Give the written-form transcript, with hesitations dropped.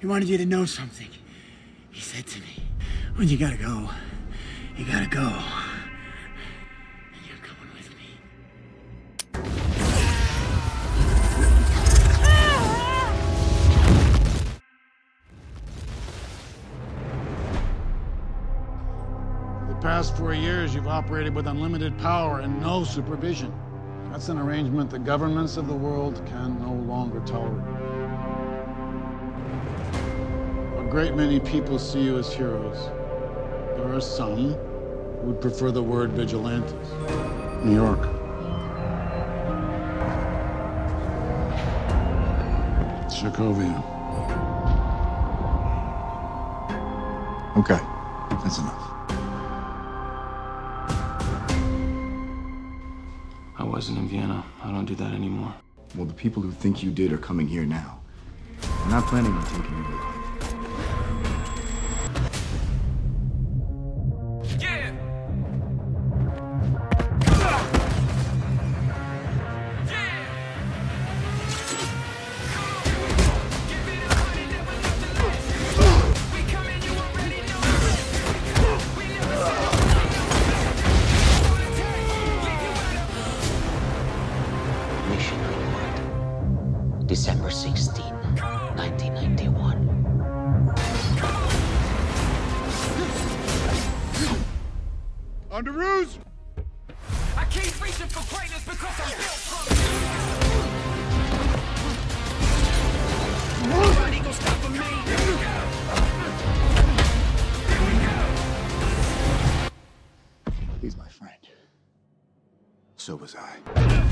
He wanted you to know something. He said to me, "When you gotta go, you gotta go. And you're coming with me." The past 4 years, you've operated with unlimited power and no supervision. That's an arrangement the governments of the world can no longer tolerate. A great many people see you as heroes. There are some who would prefer the word vigilantes. New York. Sokovia. Okay, that's enough. I wasn't in Vienna. I don't do that anymore. Well, the people who think you did are coming here now. I'm not planning on taking you alive. December 16, 1991. Underoos! I keep reaching for greatness because I'm built from it. Nobody gonna stop for me. Here we go. Here we go. He's my friend. So was I.